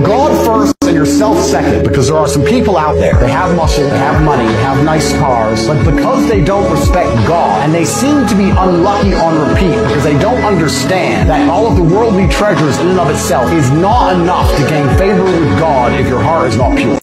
God first and yourself second, because there are some people out there, they have muscle, they have money, they have nice cars, but because they don't respect God, and they seem to be unlucky on repeat because they don't understand that all of the worldly treasures in and of itself is not enough to gain favor with God if your heart is not pure.